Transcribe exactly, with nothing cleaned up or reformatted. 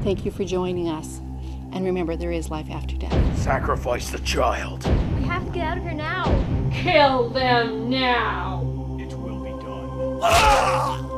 Thank you for joining us. And remember, there is life after death. Sacrifice the child. We have to get out of here now. Kill them now. It will be done. Ah!